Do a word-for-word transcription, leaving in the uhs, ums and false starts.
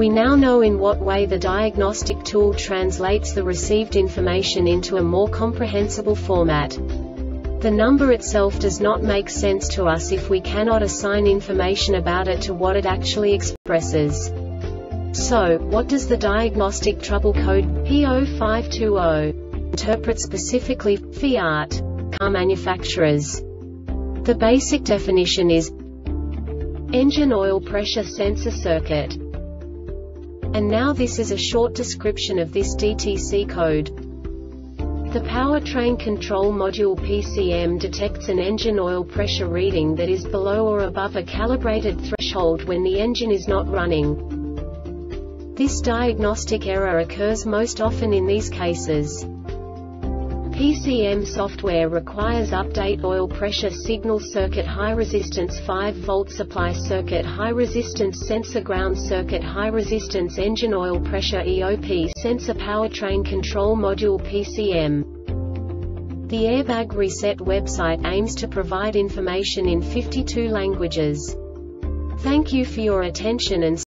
We now know in what way the diagnostic tool translates the received information into a more comprehensible format. The number itself does not make sense to us if we cannot assign information about it to what it actually expresses. So, what does the diagnostic trouble code P zero five two zero interpret specifically for Fiat car manufacturers? The basic definition is engine oil pressure sensor circuit. And now this is a short description of this D T C code. The powertrain control module P C M detects an engine oil pressure reading that is below or above a calibrated threshold when the engine is not running. This diagnostic error occurs most often in these cases. P C M software requires update oil pressure signal circuit high resistance five volt supply circuit high resistance sensor ground circuit high resistance engine oil pressure E O P sensor powertrain control module P C M. The Airbag Reset website aims to provide information in fifty-two languages. Thank you for your attention and